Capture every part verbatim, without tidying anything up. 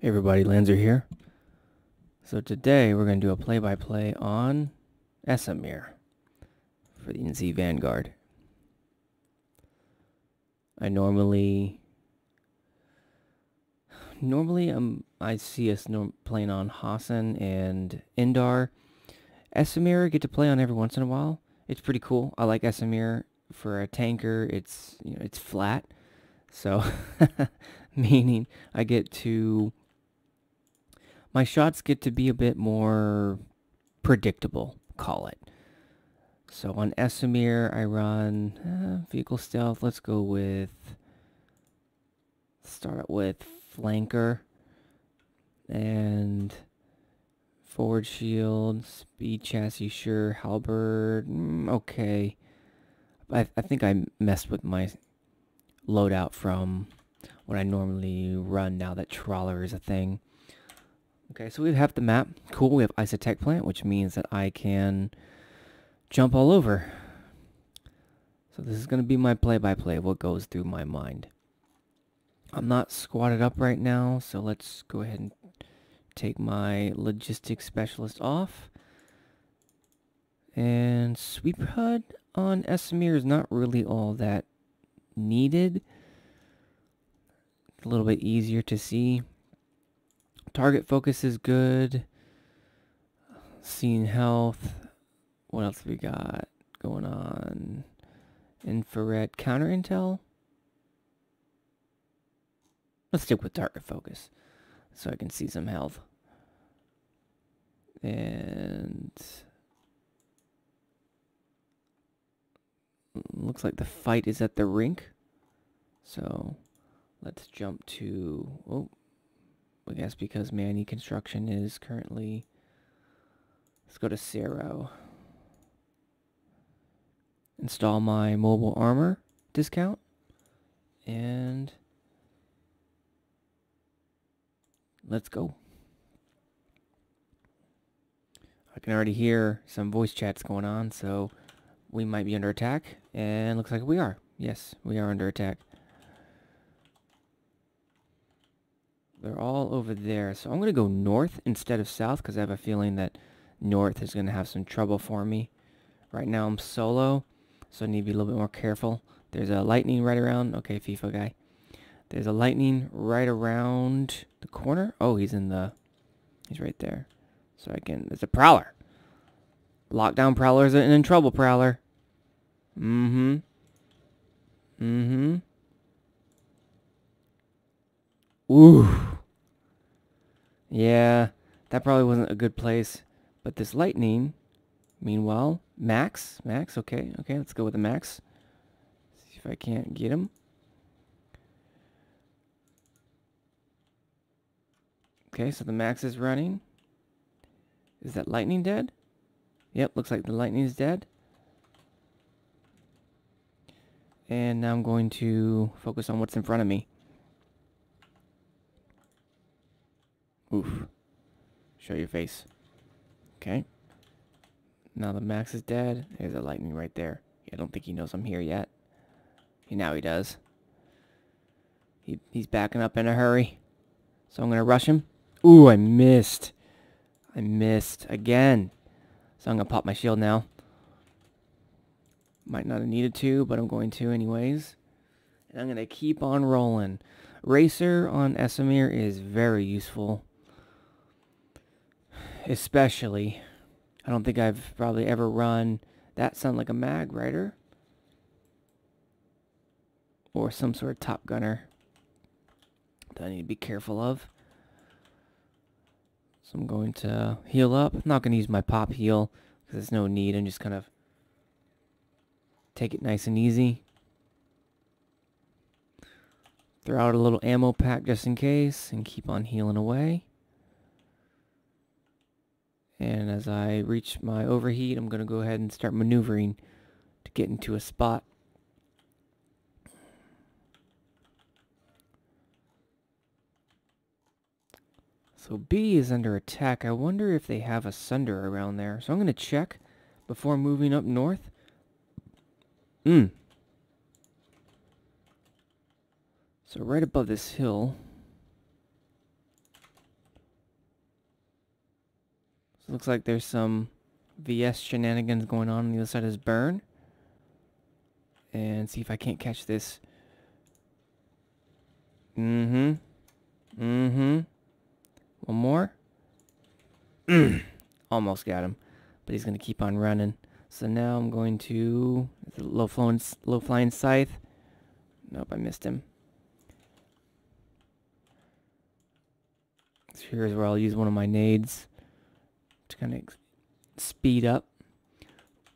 Hey everybody, Lanzer here. So today we're going to do a play-by-play -play on Esamir for the N C Vanguard. I normally... Normally um, I see us norm playing on Hossin and Indar. Esamir I get to play on every once in a while. It's pretty cool. I like Esamir for a tanker. It's, you know, it's flat. So, meaning I get to, my shots get to be a bit more predictable, call it. So on Esamir, I run uh, vehicle stealth. Let's go with, start out with flanker and forward shield, speed chassis, sure, halberd, mm, okay. I, I think I messed with my loadout from what I normally run now that Trawler is a thing. Okay, so we have the map. Cool, we have Isotech Plant, which means that I can jump all over. So this is going to be my play-by-play, what goes through my mind. I'm not squatted up right now, so let's go ahead and take my Logistics Specialist off. And Sweep H U D on Esamir is not really all that needed. It's a little bit easier to see. Target focus is good. Scene health. What else we got going on? Infrared counter intel. Let's stick with target focus so I can see some health. And looks like the fight is at the rink. So let's jump to, oh, I guess because Manny Construction is currently, let's go to Zero. Install my mobile armor discount. And let's go. I can already hear some voice chats going on, so we might be under attack. And looks like we are. Yes, we are under attack. They're all over there. So I'm going to go north instead of south because I have a feeling that north is going to have some trouble for me. Right now I'm solo, so I need to be a little bit more careful. There's a lightning right around. Okay, FIFA guy. There's a lightning right around the corner. Oh, he's in the... He's right there. So I can... There's a Prowler. Lockdown Prowler's and in trouble, Prowler. Mm-hmm. Mm-hmm. Ooh. Yeah, that probably wasn't a good place. But this lightning, meanwhile, max, max, okay, okay, let's go with the max. See if I can't get him. Okay, so the max is running. Is that lightning dead? Yep, looks like the lightning is dead. And now I'm going to focus on what's in front of me. Oof. Show your face. Okay. Now the max is dead. There's a lightning right there. I don't think he knows I'm here yet. Now he does. He, he's backing up in a hurry. So I'm going to rush him. Ooh, I missed. I missed again. So I'm going to pop my shield now. Might not have needed to, but I'm going to anyways. And I'm going to keep on rolling. Racer on Esamir is very useful. Especially, I don't think I've probably ever run, that sound like a Magrider. Or some sort of Top Gunner that I need to be careful of. So I'm going to heal up. I'm not going to use my pop heal because there's no need. I'm just kind of take it nice and easy. Throw out a little ammo pack just in case and keep on healing away. And as I reach my overheat, I'm going to go ahead and start maneuvering to get into a spot. So B is under attack. I wonder if they have a Sunderer around there. So I'm going to check before moving up north. Hmm. So right above this hill, Looks like there's some V S shenanigans going on on the other side of his burn. And see if I can't catch this. Mm-hmm. Mm-hmm. One more. Almost got him. But he's going to keep on running. So now I'm going to... Low-flying low flying scythe. Nope, I missed him. So here's where I'll use one of my nades to kind of speed up.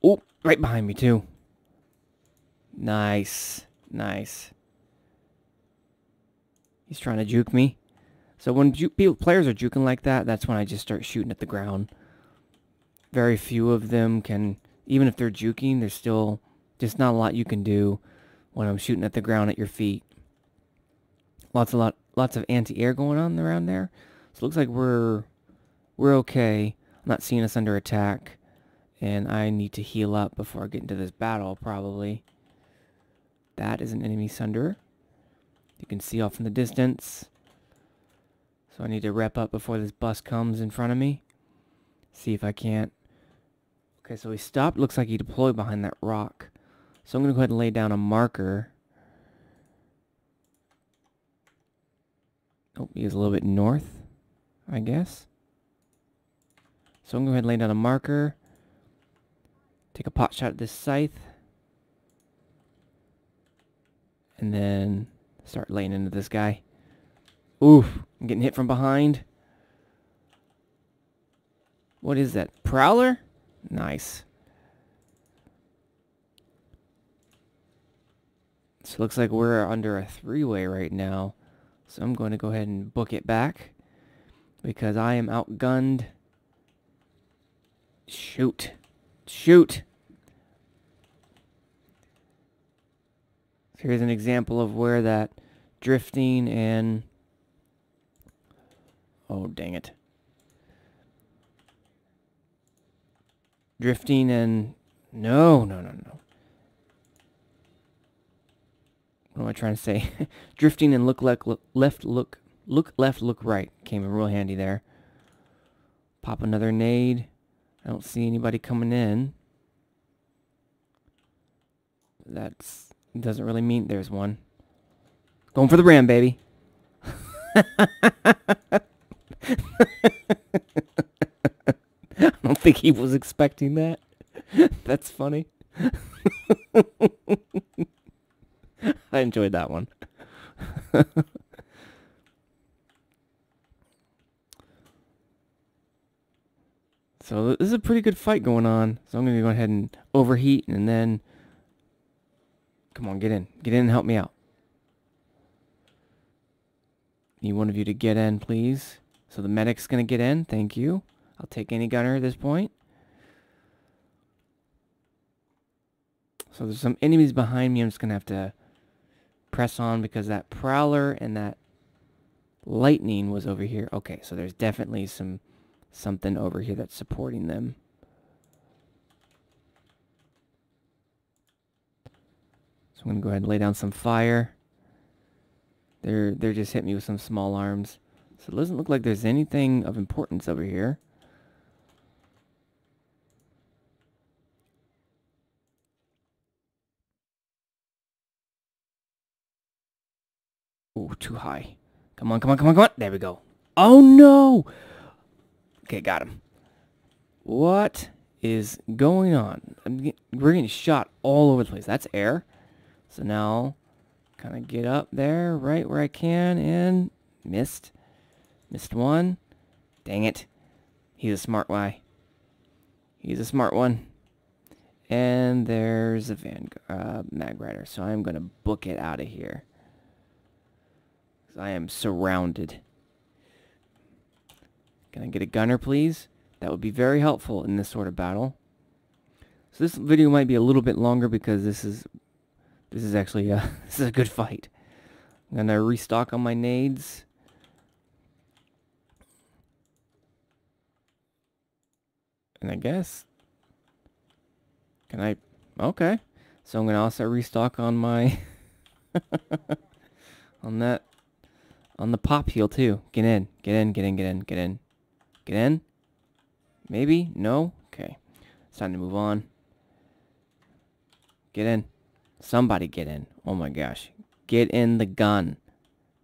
Oh, right behind me too. Nice. Nice. He's trying to juke me. So when ju people, players are juking like that, that's when I just start shooting at the ground. Very few of them can, even if they're juking, there's still just not a lot you can do when I'm shooting at the ground at your feet. Lots of, lot, lots of anti-air going on around there. So it looks like we're, we're okay. I'm not seeing us under attack. And I need to heal up before I get into this battle, probably. That is an enemy Sunderer. You can see off in the distance. So I need to rep up before this bus comes in front of me. See if I can't. Okay, so he stopped. Looks like he deployed behind that rock. So I'm going to go ahead and lay down a marker. Oh, he is a little bit north, I guess. So I'm going to go ahead and lay down a marker. Take a pot shot at this scythe. And then start laying into this guy. Oof, I'm getting hit from behind. What is that? Prowler? Nice. So it looks like we're under a three-way right now. So I'm going to go ahead and book it back. Because I am outgunned. Shoot. Shoot. Here's an example of where that drifting and... Oh, dang it. Drifting and... No, no, no, no. What am I trying to say? Drifting and look, look, look left, look... Look left, look right. Came in real handy there. Pop another nade. I don't see anybody coming in. That's... Doesn't really mean there's one. Going for the ram, baby. I don't think he was expecting that. That's funny. I enjoyed that one. So this is a pretty good fight going on. So I'm going to go ahead and overheat and then... Come on, get in. Get in and help me out. Need one of you to get in, please. So the medic's going to get in. Thank you. I'll take any gunner at this point. So there's some enemies behind me. I'm just going to have to press on because that Prowler and that lightning was over here. Okay, so there's definitely some something over here that's supporting them. I'm going to go ahead and lay down some fire. They're, they're just hitting me with some small arms. So it doesn't look like there's anything of importance over here. Ooh, too high. Come on, come on, come on, come on. There we go. Oh, no. Okay, got him. What is going on? I'm get, we're getting shot all over the place. That's air. So now, kind of get up there, right where I can, and missed. Missed one. Dang it. He's a smart guy. He's a smart one. And there's a Vanguard, uh, Magrider, so I'm going to book it out of here. Because I am surrounded. Can I get a gunner, please? That would be very helpful in this sort of battle. So this video might be a little bit longer because this is... This is actually a, this is a good fight. I'm going to restock on my nades. And I guess... Can I... Okay. So I'm going to also restock on my... on that... On the pop heal too. Get in. Get in, get in, get in, get in. Get in. Maybe? No? Okay. It's time to move on. Get in. Somebody get in. Oh my gosh. Get in the gun.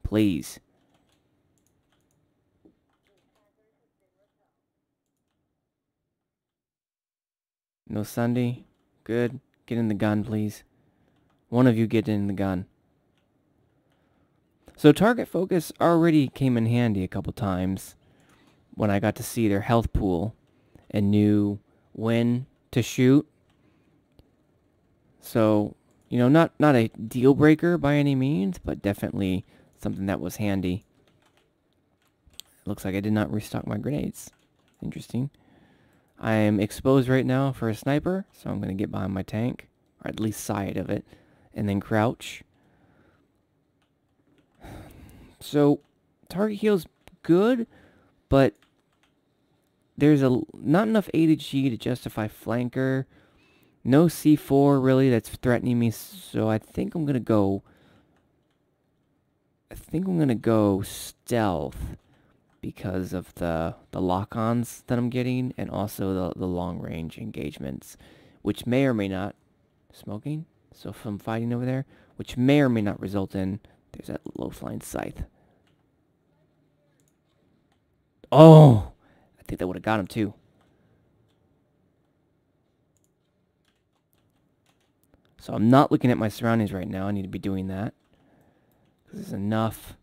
Please. No Sunday. Good. Get in the gun, please. One of you get in the gun. So target focus already came in handy a couple times when I got to see their health pool and knew when to shoot. So, you know, not, not a deal breaker by any means, but definitely something that was handy. Looks like I did not restock my grenades. Interesting. I am exposed right now for a sniper, so I'm going to get behind my tank, or at least side of it, and then crouch. So, target heal's good, but there's a not enough A to G to justify flanker. No C four, really, that's threatening me, so I think I'm going to go... I think I'm going to go stealth because of the, the lock-ons that I'm getting, and also the, the long-range engagements, which may or may not... Smoking? So if I'm fighting over there, which may or may not result in... There's that low-flying scythe. Oh! I think that would have got him, too. So I'm not looking at my surroundings right now. I need to be doing that. There's enough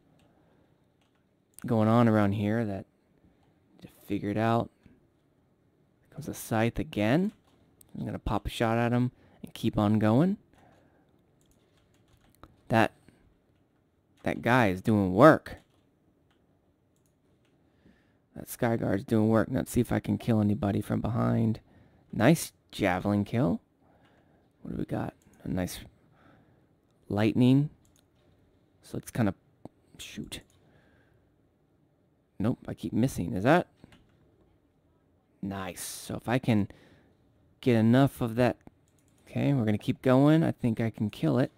going on around here that to figure it out. Here comes the scythe again. I'm going to pop a shot at him and keep on going. That... That guy is doing work. That Skyguard's doing work. Let's see if I can kill anybody from behind. Nice javelin kill. What do we got? A nice lightning. So let's kind of shoot. Nope, I keep missing. Is that? Nice. So if I can get enough of that. Okay, we're going to keep going. I think I can kill it.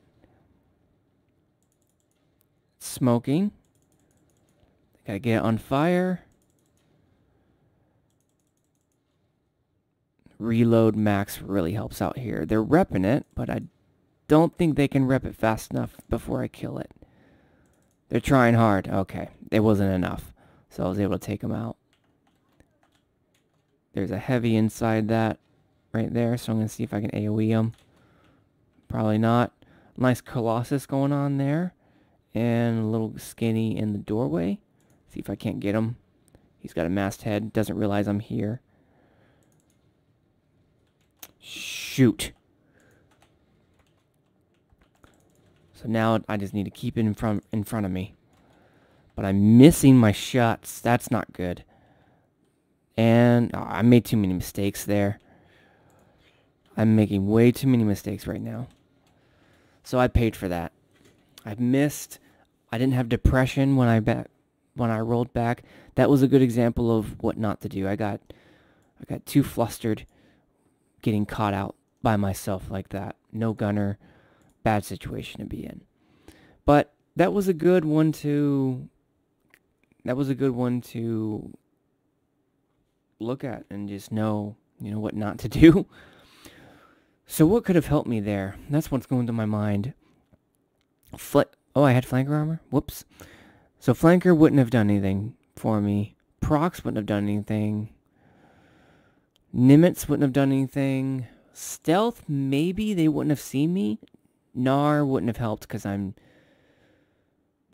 Smoking. Gotta get it on fire. Reload max really helps out here. They're repping it, but I don't think they can rep it fast enough before I kill it. They're trying hard. Okay. It wasn't enough. So I was able to take them out. There's a heavy inside that right there, so I'm gonna see if I can AoE them. Probably not. Nice Colossus going on there. And a little skinny in the doorway. See if I can't get him. He's got a masked head. Doesn't realize I'm here. Shoot. So now I just need to keep it in front, in front of me. But I'm missing my shots. That's not good. And oh, I made too many mistakes there. I'm making way too many mistakes right now. So I paid for that. I've missed. I didn't have depression when I back when I rolled back. That was a good example of what not to do. I got I got too flustered getting caught out by myself like that. No gunner, bad situation to be in. But that was a good one to that was a good one to look at and just know, you know, what not to do. So what could have helped me there? That's what's going through my mind. Fl oh, I had flanker armor? Whoops. So flanker wouldn't have done anything for me. Prox wouldn't have done anything. Nimitz wouldn't have done anything. Stealth, maybe they wouldn't have seen me. Gnar wouldn't have helped because I'm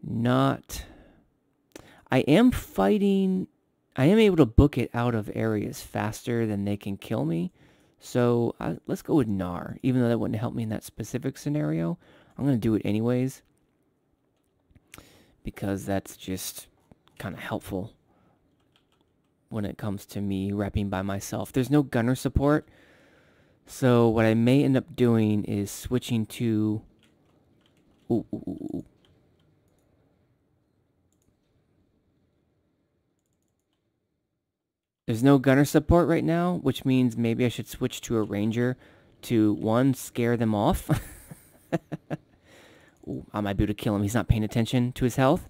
not... I am fighting... I am able to book it out of areas faster than they can kill me. So I, let's go with Gnar, even though that wouldn't help me in that specific scenario. I'm going to do it anyways, because that's just kind of helpful when it comes to me repping by myself. There's no gunner support, so what I may end up doing is switching to... Ooh, ooh, ooh, ooh. There's no gunner support right now, which means maybe I should switch to a ranger to, one, scare them off. Ooh, I might be able to kill him. He's not paying attention to his health.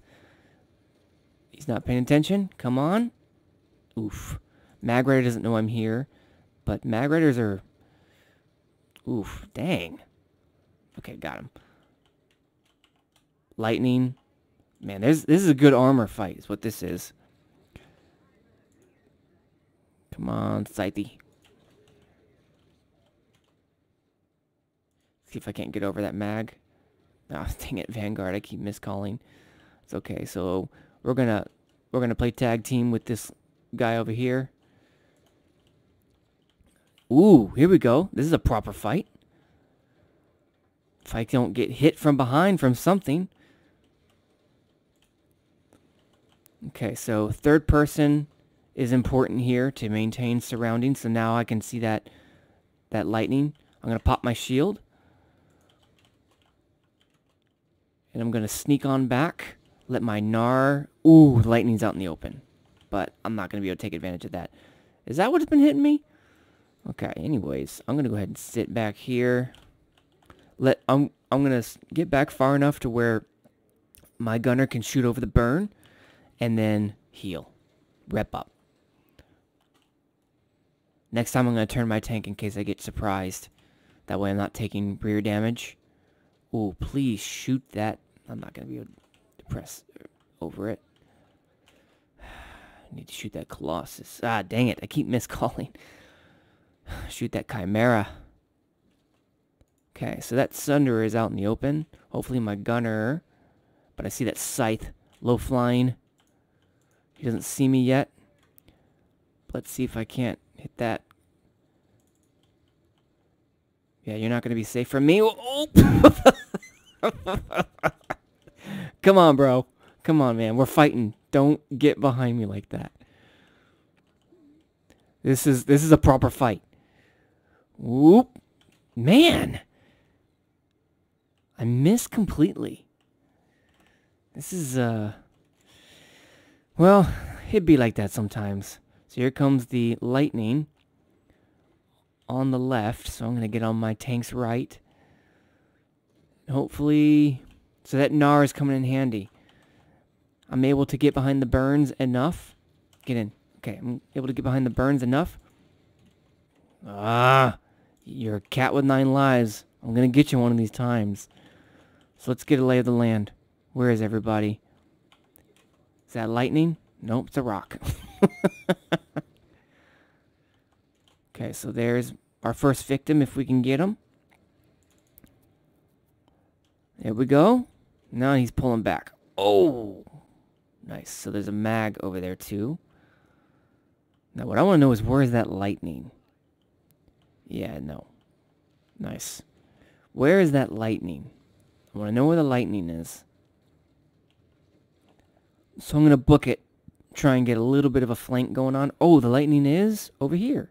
He's not paying attention. Come on. Oof. Magrider doesn't know I'm here, but Magriders are... Oof, dang. Okay, got him. Lightning. Man, there's, this is a good armor fight, is what this is. Come on, Scythe. See if I can't get over that mag. Oh, dang it, Vanguard, I keep miscalling. It's okay, so we're gonna we're gonna play tag team with this guy over here. Ooh, here we go. This is a proper fight. If I don't get hit from behind from something. Okay, so third person is important here to maintain surroundings. So now I can see that that lightning. I'm gonna pop my shield. And I'm gonna sneak on back. Let my Gnar... Ooh, lightning's out in the open. But I'm not gonna be able to take advantage of that. Is that what's been hitting me? Okay, anyways, I'm gonna go ahead and sit back here. Let I'm I'm gonna get back far enough to where my gunner can shoot over the burn and then heal. Rep up. Next time I'm gonna turn my tank in case I get surprised. That way I'm not taking rear damage. Ooh, please shoot that. I'm not gonna be able to press over it. I need to shoot that Colossus. Ah, dang it, I keep miscalling. Shoot that Chimera. Okay, so that Sunderer is out in the open. Hopefully my gunner... But I see that Scythe. Low flying. He doesn't see me yet. Let's see if I can't hit that. Yeah, you're not going to be safe from me. Oh. Come on, bro. Come on, man. We're fighting. Don't get behind me like that. This is this is a proper fight. Whoop. Man. I missed completely. This is uh well, it'd be like that sometimes. So here comes the lightning on the left, so I'm going to get on my tank's right. Hopefully, so that Gnar is coming in handy. I'm able to get behind the burns enough. Get in. Okay, I'm able to get behind the burns enough. Ah, you're a cat with nine lives. I'm going to get you one of these times. So let's get a lay of the land. Where is everybody? Is that lightning? Nope, it's a rock. Okay, so there's our first victim if we can get him. There we go. Now he's pulling back. Oh, nice. So there's a mag over there too. Now, what I want to know is, where is that lightning? Yeah, no. Nice. Where is that lightning? I want to know where the lightning is. So I'm going to book it. Try and get a little bit of a flank going on. Oh, the lightning is over here.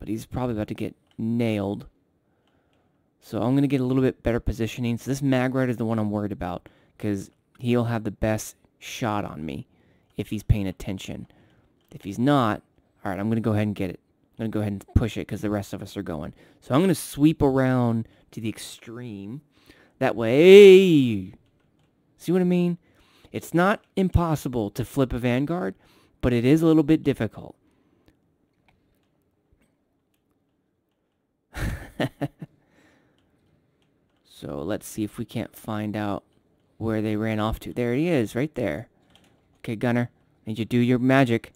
But he's probably about to get nailed. So I'm going to get a little bit better positioning. So this Magrider is the one I'm worried about, because he'll have the best shot on me. If he's paying attention. If he's not, alright, I'm going to go ahead and get it. I'm going to go ahead and push it because the rest of us are going. So I'm going to sweep around to the extreme. That way, see what I mean? It's not impossible to flip a Vanguard, but it is a little bit difficult. So let's see if we can't find out where they ran off to. There he is, right there. Okay, gunner, need you to do your magic.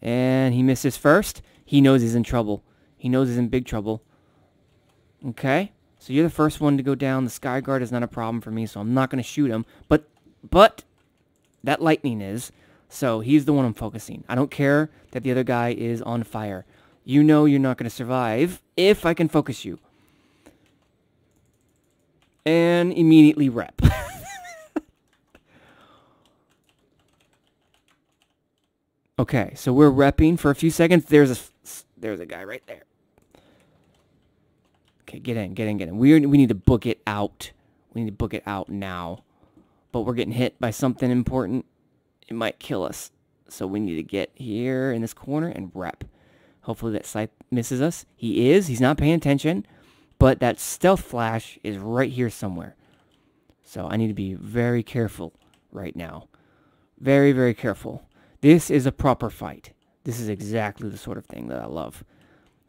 And he misses first. He knows he's in trouble. He knows he's in big trouble. Okay, so you're the first one to go down. The Skyguard is not a problem for me, so I'm not going to shoot him. But, but, that lightning is. So he's the one I'm focusing. I don't care that the other guy is on fire. You know you're not going to survive if I can focus you. And immediately rep. Okay, so we're repping for a few seconds. There's a there's a guy right there. Okay, get in, get in, get in. We we need to book it out. We need to book it out now. But we're getting hit by something important. It might kill us. So we need to get here in this corner and rep. Hopefully that Scythe misses us. He is. He's not paying attention. But that stealth flash is right here somewhere. So I need to be very careful right now. Very, very careful. This is a proper fight. This is exactly the sort of thing that I love.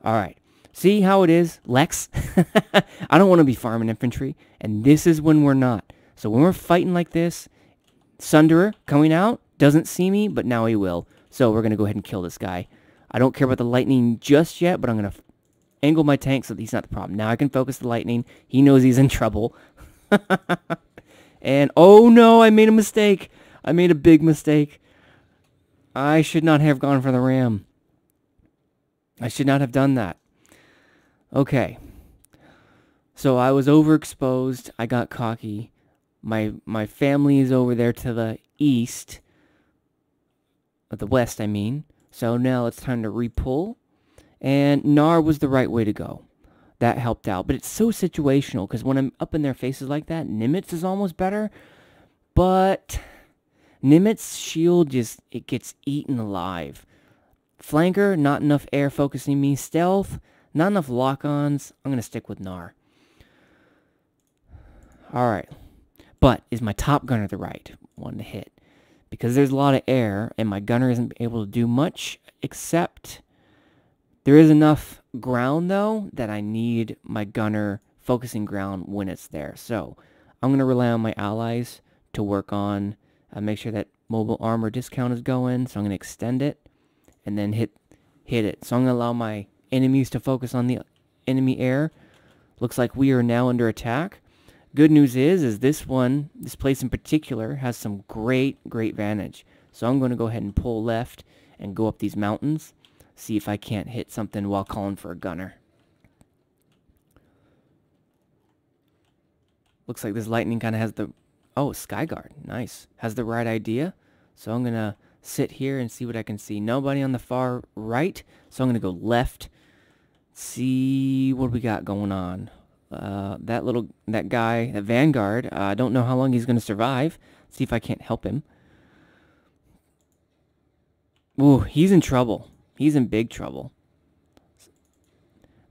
All right. See how it is, Lex? I don't want to be farming infantry, and this is when we're not. So when we're fighting like this, Sunderer coming out doesn't see me, but now he will. So we're going to go ahead and kill this guy. I don't care about the lightning just yet, but I'm going to angle my tank so that he's not the problem. Now I can focus the lightning. He knows he's in trouble. And, oh no, I made a mistake. I made a big mistake. I should not have gone for the ram. I should not have done that. Okay, so I was overexposed, I got cocky, my my family is over there to the east, or the west I mean, so now it's time to repull, and Nar was the right way to go. That helped out, but it's so situational, because when I'm up in their faces like that, Nimitz is almost better, but Nimitz's shield just, it gets eaten alive. Flanker, not enough air focusing me, stealth, not enough lock-ons. I'm going to stick with Gnar. Alright. But is my top gunner the right one to hit? Because there's a lot of air, and my gunner isn't able to do much, except there is enough ground, though, that I need my gunner focusing ground when it's there. So I'm going to rely on my allies to work on, uh, make sure that mobile armor discount is going. So I'm going to extend it, and then hit, hit it. So I'm going to allow my enemies to focus on the enemy air. Looks like we are now under attack. Good news is, is this one, this place in particular, has some great, great vantage. So I'm going to go ahead and pull left and go up these mountains. See if I can't hit something while calling for a gunner. Looks like this lightning kind of has the... Oh, Skyguard. Nice. Has the right idea. So I'm going to sit here and see what I can see. Nobody on the far right. So I'm going to go left. See what we got going on. Uh, that little, that guy, that Vanguard, I uh, don't know how long he's going to survive. See if I can't help him. Ooh, he's in trouble. He's in big trouble.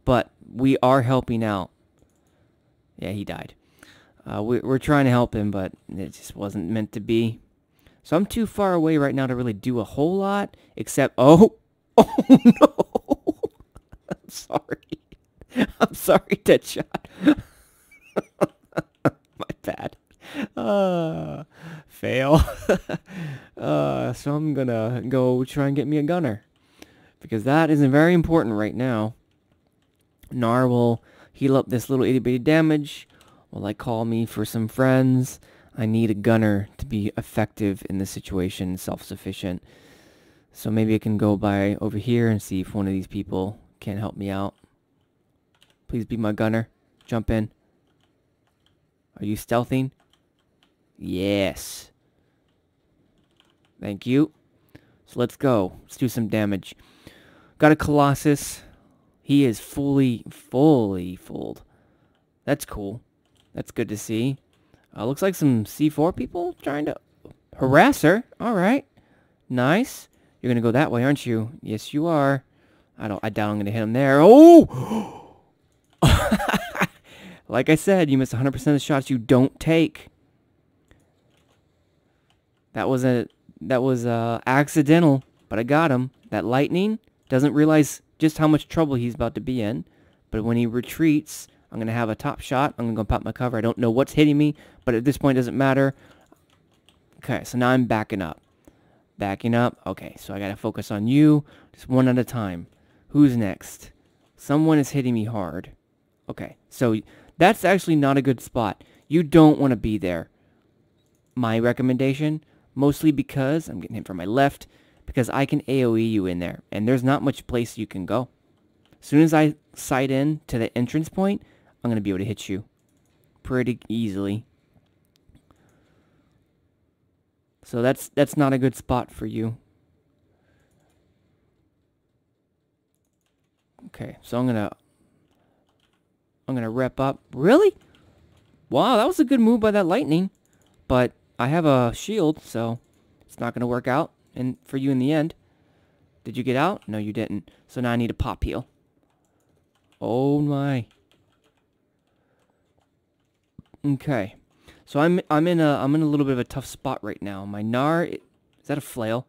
But we are helping out. Yeah, he died. Uh, we, we're trying to help him, but it just wasn't meant to be. So I'm too far away right now to really do a whole lot, except... Oh! Oh, no! I'm sorry. I'm sorry, Deadshot. My bad. Uh, fail. uh, so I'm going to go try and get me a gunner, because that isn't very important right now. Gnar will heal up this little itty-bitty damage while I call me for some friends. I need a gunner to be effective in this situation, self-sufficient. So maybe I can go by over here and see if one of these people can help me out. Please be my gunner. Jump in. Are you stealthing? Yes. Thank you. So let's go. Let's do some damage. Got a Colossus. He is fully, fully fooled. That's cool. That's good to see. Uh, looks like some C four people trying to harass her. All right. Nice. You're going to go that way, aren't you? Yes, you are. I don't. I doubt I'm going to hit him there. Oh! Like I said, you miss one hundred percent of the shots you don't take. That was a that was uh, accidental, but I got him. That lightning doesn't realize just how much trouble he's about to be in, but when he retreats... I'm going to have a top shot. I'm going to go pop my cover. I don't know what's hitting me, but at this point it doesn't matter. Okay, so now I'm backing up. Backing up. Okay, so I got to focus on you. Just one at a time. Who's next? Someone is hitting me hard. Okay, so that's actually not a good spot. You don't want to be there. My recommendation, mostly because I'm getting hit from my left, because I can AoE you in there, and there's not much place you can go. As soon as I sight in to the entrance point, I'm going to be able to hit you pretty easily. So that's that's not a good spot for you. Okay, so I'm going to I'm going to rep up. Really? Wow, that was a good move by that lightning, but I have a shield, so it's not going to work out and for you in the end. Did you get out? No, you didn't. So now I need a pop heal. Oh my. Okay. So I'm I'm in a I'm in a little bit of a tough spot right now. My Gnar, is that a flail?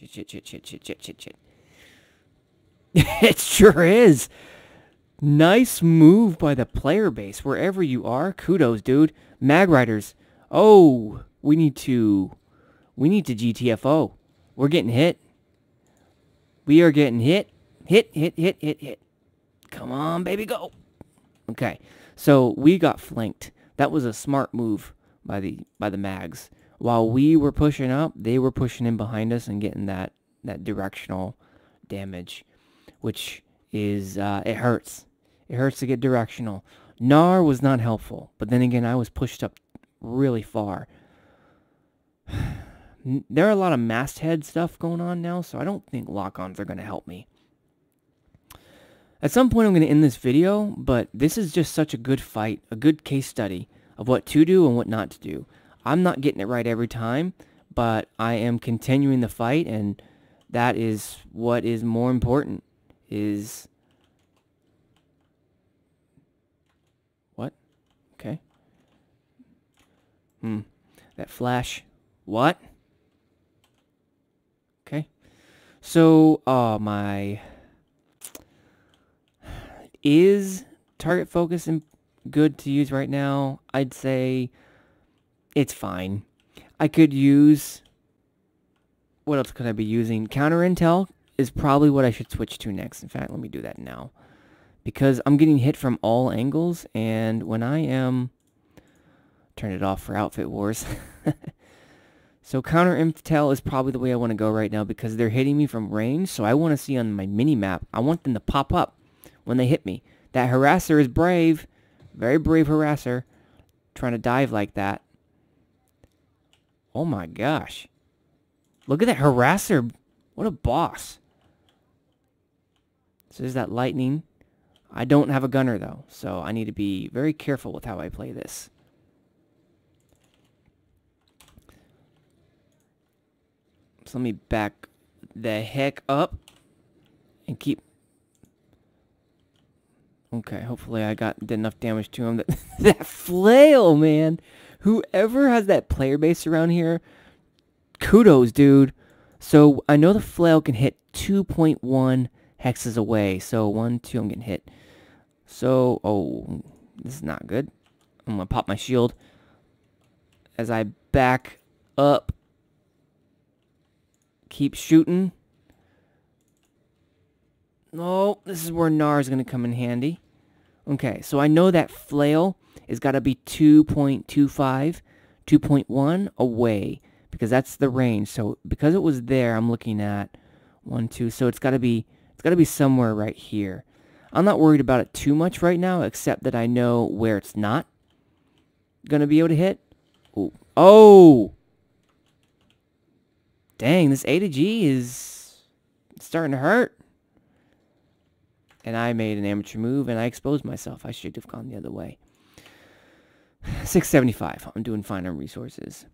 Shit, shit, shit, shit, shit, shit, shit, shit. It sure is. Nice move by the player base. Wherever you are, kudos, dude. Magriders. Oh, we need to... We need to G T F O. We're getting hit. We are getting hit. Hit, hit, hit, hit, hit. Come on, baby, go. Okay, so we got flanked. That was a smart move by the by the mags. While we were pushing up, they were pushing in behind us and getting that, that directional damage, which is, uh, it hurts. It hurts to get directional. Gnar was not helpful, but then again, I was pushed up really far. There are a lot of masthead stuff going on now, so I don't think lock-ons are going to help me. At some point, I'm going to end this video, but this is just such a good fight, a good case study of what to do and what not to do. I'm not getting it right every time, but I am continuing the fight, and that is what is more important, is... What? Okay. Hmm. That flash. What? Okay. So, oh, my... Is target focus good to use right now? I'd say it's fine. I could use... What else could I be using? Counter intel is probably what I should switch to next. In fact, let me do that now. Because I'm getting hit from all angles, and when I am... Turn it off for outfit wars. So counter intel is probably the way I want to go right now, because they're hitting me from range, so I want to see on my mini-map. I want them to pop up when they hit me. That harasser is brave. Very brave harasser. Trying to dive like that. Oh my gosh. Look at that harasser. What a boss. So there's that lightning. I don't have a gunner though, so I need to be very careful with how I play this. So let me back the heck up and keep... Okay, hopefully I got did enough damage to him. That, that flail, man! Whoever has that player base around here, kudos, dude. So I know the flail can hit two point one hexes away. So one, two, I'm getting hit. So, oh, this is not good. I'm going to pop my shield as I back up. Keep shooting. No, this is where Gnar is going to come in handy. Okay, so I know that flail has got to be two point two five, two point one away, because that's the range. So because it was there, I'm looking at one, two. So it's got to be it's got to be somewhere right here. I'm not worried about it too much right now, except that I know where it's not going to be able to hit. Ooh. Oh! Dang, this A to G is starting to hurt. And I made an amateur move, and I exposed myself. I should have gone the other way. six seventy-five. I'm doing fine on resources.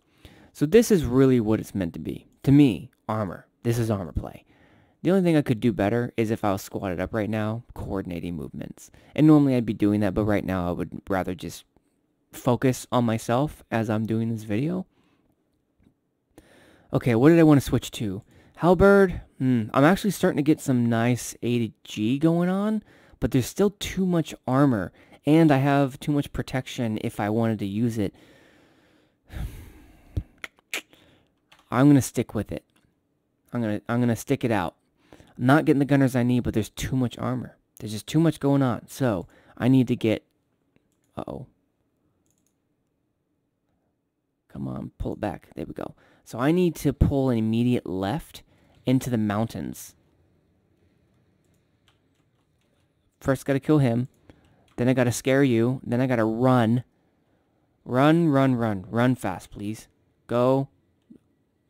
So this is really what it's meant to be. To me, armor. This is armor play. The only thing I could do better is if I was squatted up right now, coordinating movements. And normally I'd be doing that, but right now I would rather just focus on myself as I'm doing this video. Okay, what did I want to switch to? Halberd, hmm, I'm actually starting to get some nice A to G going on, but there's still too much armor, and I have too much protection if I wanted to use it. I'm gonna stick with it. I'm gonna I'm gonna stick it out. I'm not getting the gunners I need, but there's too much armor. There's just too much going on, so I need to get. Uh oh. Come on, pull it back. There we go. So I need to pull an immediate left into the mountains. First gotta kill him. Then I gotta scare you. Then I gotta run. Run, run, run. Run fast, please. Go.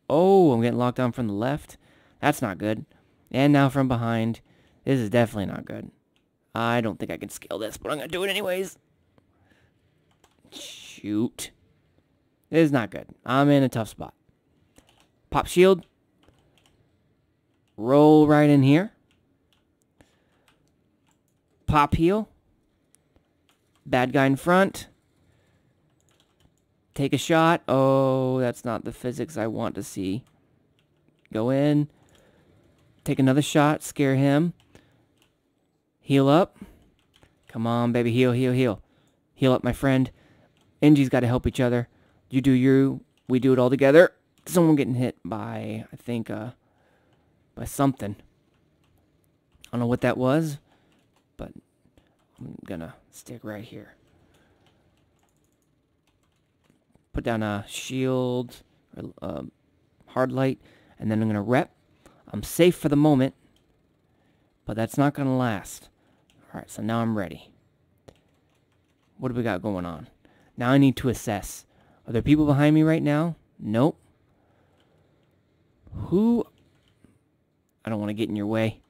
Oh, I'm getting locked on from the left. That's not good. And now from behind. This is definitely not good. I don't think I can scale this, but I'm gonna do it anyways. Shoot. This is not good. I'm in a tough spot. Pop shield. Roll right in here. Pop heal. Bad guy in front. Take a shot. Oh, that's not the physics I want to see. Go in. Take another shot. Scare him. Heal up. Come on, baby. Heal, heal, heal. Heal up, my friend. N G's got to help each other. You do you. We do it all together. Someone getting hit by, I think, uh, by something. I don't know what that was, but I'm going to stick right here. Put down a shield, or uh, hard light, and then I'm going to rep. I'm safe for the moment, but that's not going to last. Alright, so now I'm ready. What do we got going on? Now I need to assess. Are there people behind me right now? Nope. Who? I don't want to get in your way.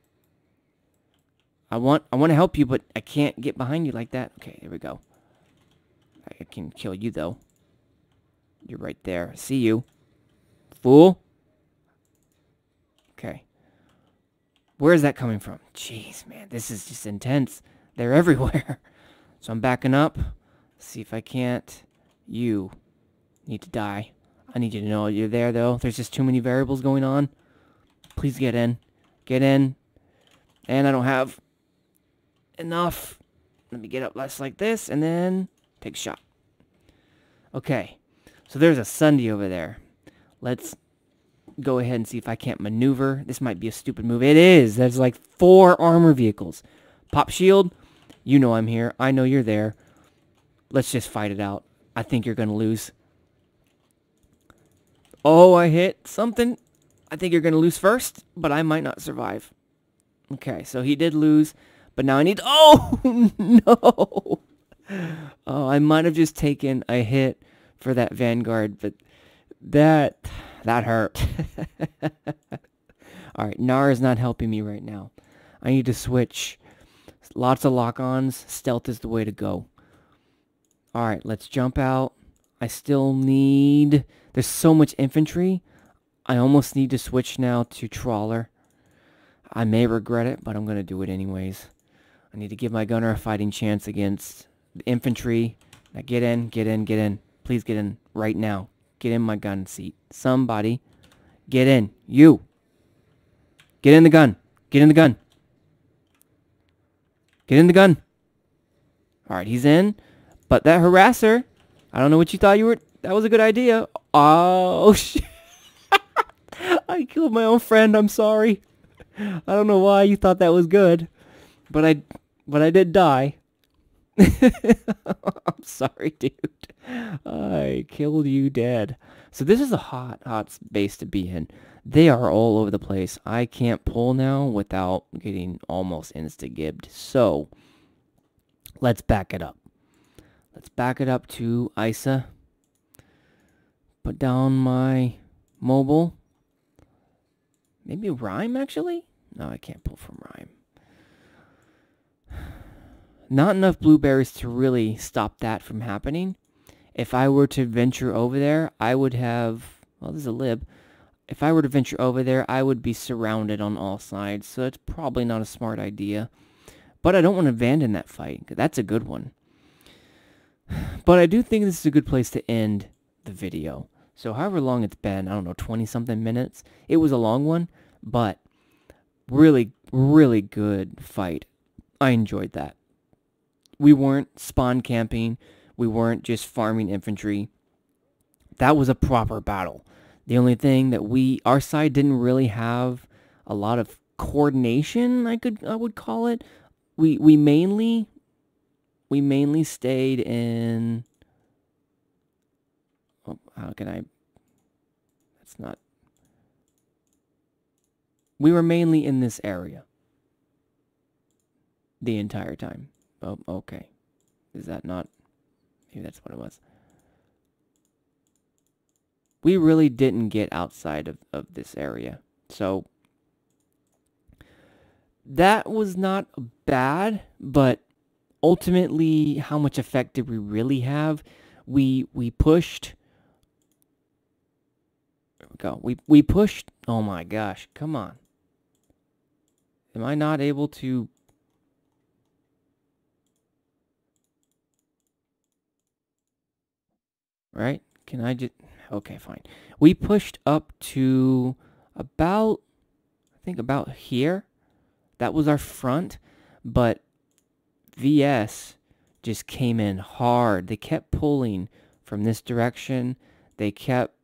I want I want to help you, but I can't get behind you like that. Okay, there we go. I can kill you, though. You're right there. I see you. Fool. Okay. Where is that coming from? Jeez, man. This is just intense. They're everywhere. So I'm backing up. See if I can't. You need to die. I need you to know you're there, though. There's just too many variables going on. Please get in. Get in. And I don't have enough. Let me get up less like this, and then take a shot. Okay. So there's a Sunday over there. Let's go ahead and see if I can't maneuver. This might be a stupid move. It is. There's like four armor vehicles. Pop shield. You know I'm here. I know you're there. Let's just fight it out. I think you're going to lose. Oh, I hit something. I think you're going to lose first, but I might not survive. Okay, so he did lose, but now I need... Oh, no. Oh, I might have just taken a hit for that Vanguard, but that that hurt. Alright, Nar is not helping me right now. I need to switch. Lots of lock-ons. Stealth is the way to go. Alright, let's jump out. I still need... There's so much infantry. I almost need to switch now to Trawler. I may regret it, but I'm going to do it anyways. I need to give my gunner a fighting chance against the infantry. Now get in, get in, get in. Please get in right now. Get in my gun seat. Somebody. Get in. You. Get in the gun. Get in the gun. Get in the gun. Alright, he's in. But that harasser, I don't know what you thought you were... That was a good idea. Oh, shit. I killed my own friend. I'm sorry. I don't know why you thought that was good. But I, but I did die. I'm sorry, dude. I killed you dead. So this is a hot, hot space to be in. They are all over the place. I can't pull now without getting almost insta-gibbed. So, let's back it up. Let's back it up to I S A. Put down my mobile. Maybe Rhyme, actually? No, I can't pull from Rhyme. Not enough blueberries to really stop that from happening. If I were to venture over there, I would have... Well, this is a lib. If I were to venture over there, I would be surrounded on all sides. So that's probably not a smart idea. But I don't want to abandon that fight. That's a good one. But I do think this is a good place to end the video. So however long it's been, I don't know, twenty-something minutes. It was a long one, but really, really good fight. I enjoyed that. We weren't spawn camping. We weren't just farming infantry. That was a proper battle. The only thing that we, our side didn't really have a lot of coordination, I could, I would call it. We, we mainly, we mainly stayed in... Oh, how can I... That's not... We were mainly in this area. The entire time. Oh, okay. Is that not... Maybe that's what it was. We really didn't get outside of, of this area. So... That was not bad, but... Ultimately, how much effect did we really have? We, we pushed... Go. We we pushed. Oh my gosh! Come on. Am I not able to? Right? Can I just? Okay, fine. We pushed up to about. I think about here. That was our front, but V S just came in hard. They kept pulling from this direction. They kept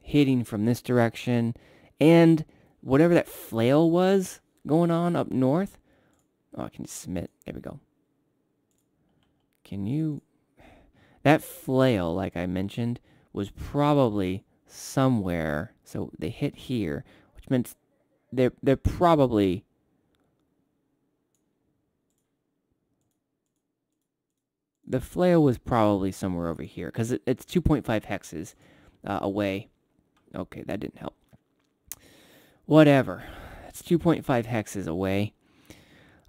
hitting from this direction. And whatever that flail was going on up north. Oh, I can just submit. There we go. Can you... That flail, like I mentioned, was probably somewhere. So they hit here, which meant they're, they're probably... The flail was probably somewhere over here, because it, it's two point five hexes uh, away. Okay, that didn't help. Whatever. It's two point five hexes away.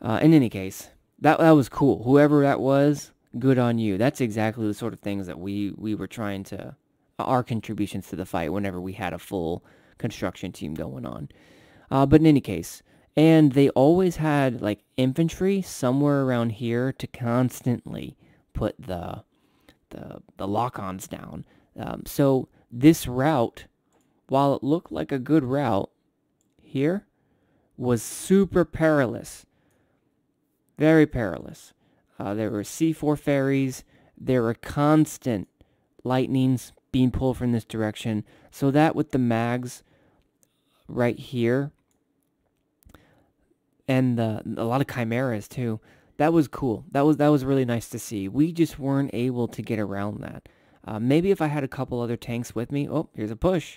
Uh, in any case, that, that was cool. Whoever that was, good on you. That's exactly the sort of things that we, we were trying to... Our contributions to the fight whenever we had a full construction team going on. Uh, but in any case... And they always had, like, infantry somewhere around here to constantly... put the the, the lock-ons down. Um, so this route, while it looked like a good route here, was super perilous. Very perilous. Uh, there were C four ferries. There were constant lightnings being pulled from this direction. So that with the mags right here, and the, a lot of chimeras too, that was cool. That was that was really nice to see. We just weren't able to get around that. Uh, maybe if I had a couple other tanks with me. Oh, here's a push.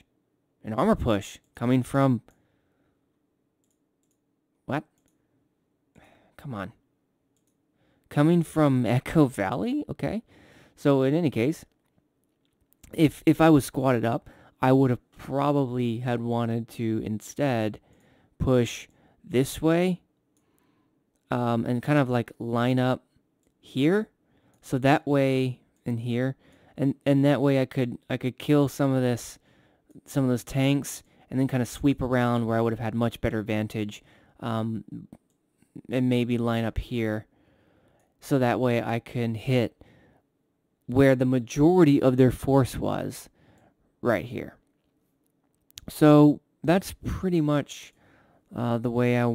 An armor push coming from... What? Come on. Coming from Echo Valley? Okay. So in any case, if, if I was squatted up, I would have probably had wanted to instead push this way. Um, and kind of like line up here, so that way and here, and and that way I could I could kill some of this, some of those tanks, and then kind of sweep around where I would have had much better vantage, um, and maybe line up here, so that way I can hit where the majority of their force was, right here. So that's pretty much uh, the way I.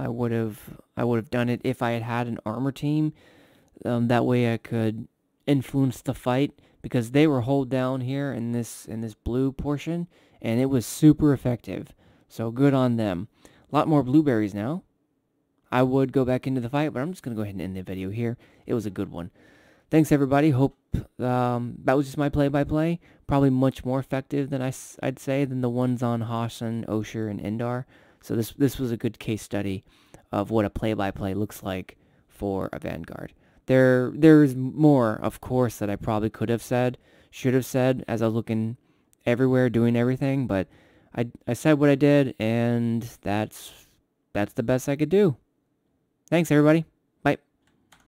I would have I would have done it if I had had an armor team. Um, that way I could influence the fight, because they were holed down here in this in this blue portion, and it was super effective. So good on them. A lot more blueberries now. I would go back into the fight, but I'm just gonna go ahead and end the video here. It was a good one. Thanks everybody. Hope um, that was just my play-by-play. -play. Probably much more effective than I I'd say than the ones on Hossin, Oshur, and Indar. So this this was a good case study of what a play-by-play looks like for a Vanguard. There there's more, of course, that I probably could have said, should have said, as I was looking everywhere, doing everything. But I I said what I did, and that's that's the best I could do. Thanks, everybody.